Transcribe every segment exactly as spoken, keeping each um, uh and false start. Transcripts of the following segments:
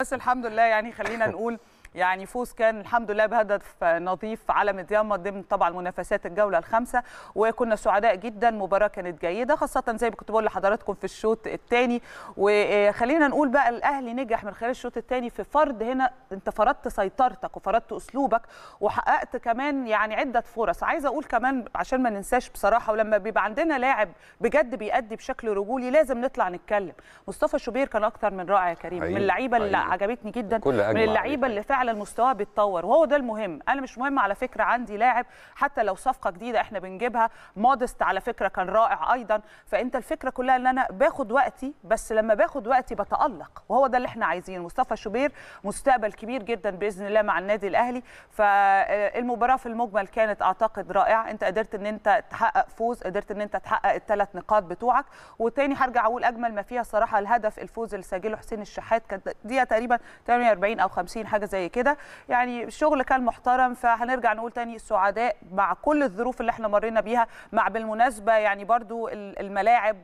بس الحمد لله، يعني خلينا نقول يعني فوز كان الحمد لله بهدف نظيف على ميدياما ضمن طبعا منافسات الجوله الخامسه، وكنا سعداء جدا. مباراه كانت جيده، خاصه زي ما كنت بقول لحضراتكم في الشوط الثاني. وخلينا نقول بقى الاهلي نجح من خلال الشوط الثاني في فرض، هنا انت فرضت سيطرتك وفرضت اسلوبك وحققت كمان يعني عده فرص. عايزه اقول كمان عشان ما ننساش بصراحه، ولما بيبقى عندنا لاعب بجد بيأدي بشكل رجولي لازم نطلع نتكلم. مصطفى شوبير كان اكتر من رائع يا كريم، من اللعيبه اللي عجبتني جدا، من اللعيبه اللي فعلا المستوى بيتطور، وهو ده المهم. انا مش مهم على فكره عندي لاعب، حتى لو صفقه جديده احنا بنجيبها. مودست على فكره كان رائع ايضا. فانت الفكره كلها ان انا باخد وقتي، بس لما باخد وقتي بتالق، وهو ده اللي احنا عايزينه. مصطفى شوبير مستقبل كبير جدا باذن الله مع النادي الاهلي. فالمباراه في المجمل كانت اعتقد رائعه، انت قدرت ان انت تحقق فوز، قدرت ان انت تحقق الثلاث نقاط بتوعك. وتاني هرجع اقول اجمل ما فيها صراحه الهدف الفوز اللي سجله حسين الشحات، كانت دقيقه تقريبا ثمانية وأربعين او خمسين حاجه زي كده. يعني الشغل كان محترم، فهنرجع نقول تاني سعداء مع كل الظروف اللي احنا مرينا بيها، مع بالمناسبه يعني برضو الملاعب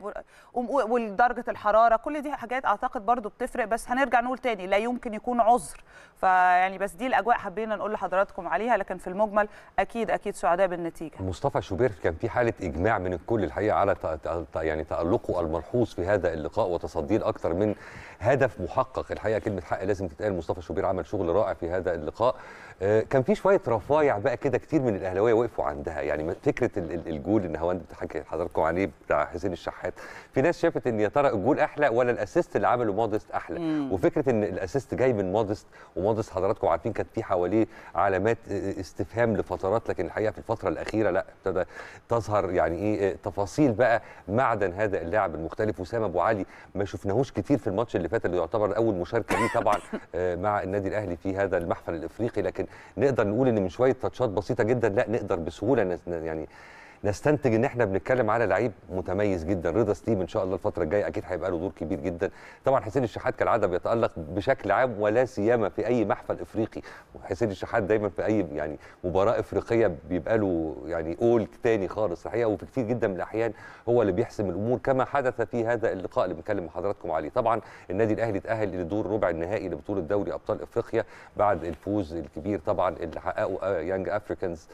ودرجه الحراره، كل دي حاجات اعتقد برضو بتفرق. بس هنرجع نقول تاني لا يمكن يكون عذر، فيعني بس دي الاجواء حبينا نقول لحضراتكم عليها. لكن في المجمل اكيد اكيد سعداء بالنتيجه. مصطفى شوبير كان في حاله اجماع من الكل الحقيقه على يعني تالقه الملحوظ في هذا اللقاء وتصديه لاكثر من هدف محقق. الحقيقه كلمه حق لازم تتقال، مصطفى شوبير عمل شغل رائع في هذا اللقاء. كان في شويه رفايع بقى كده كتير من الاهلاويه وقفوا عندها، يعني فكره الجول ان هو بتحكي حضراتكم عليه بتاع حسين الشحات، في ناس شافت ان يا ترى الجول احلى ولا الاسيست اللي عمله مودست احلى. مم. وفكره ان الاسيست جاي من مودست، ومودست حضراتكم عارفين كانت في حواليه علامات استفهام لفترات، لكن الحقيقه في الفتره الاخيره لا ابتدى تظهر يعني ايه تفاصيل بقى معدن هذا اللاعب المختلف. وسام ابو علي ما شفناهوش كتير في الماتش اللي فات، اللي يعتبر اول مشاركه ليه طبعا مع النادي الاهلي في هذا المحفل الافريقي، لكن نقدر نقول ان من شويه تاتشات بسيطه جدا لا نقدر بسهوله يعني نستنتج ان احنا بنتكلم على لعيب متميز جدا. رضا ستيم ان شاء الله الفتره الجايه اكيد هيبقى له دور كبير جدا. طبعا حسين الشحات كالعاده بيتالق بشكل عام ولا سيما في اي محفل افريقي، وحسين الشحات دايما في اي يعني مباراه افريقيه بيبقى له يعني قول تاني خالص الحقيقه، وفي كتير جدا من الاحيان هو اللي بيحسم الامور كما حدث في هذا اللقاء اللي بنكلم حضراتكم عليه. طبعا النادي الاهلي اتاهل لدور ربع النهائي لبطوله دوري ابطال افريقيا بعد الفوز الكبير طبعا اللي حققه يانج افريكانز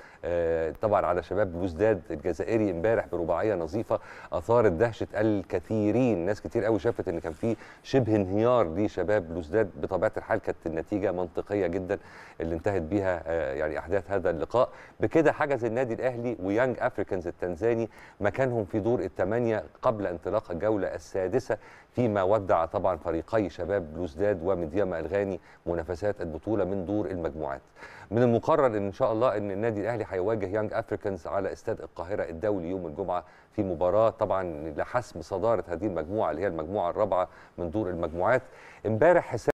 طبعا على شباب بلوزداد الجزائري امبارح برباعيه نظيفه اثارت دهشه الكثيرين. ناس كتير قوي شافت ان كان في شبه انهيار لشباب بلوزداد، بطبيعه الحال كانت النتيجه منطقيه جدا اللي انتهت بيها يعني احداث هذا اللقاء. بكده حجز النادي الاهلي ويانج افريكانز التنزاني مكانهم في دور الثمانيه قبل انطلاق الجوله السادسه، فيما ودع طبعا فريقي شباب بلوزداد وميدياما الغاني منافسات البطوله من دور المجموعات. من المقرر ان شاء الله ان النادي الاهلي هيواجه يانج افريكانز على استاد القاهره الدولي يوم الجمعه في مباراه طبعا لحسم صداره هذه المجموعه اللي هي المجموعه الرابعه من دور المجموعات. امبارح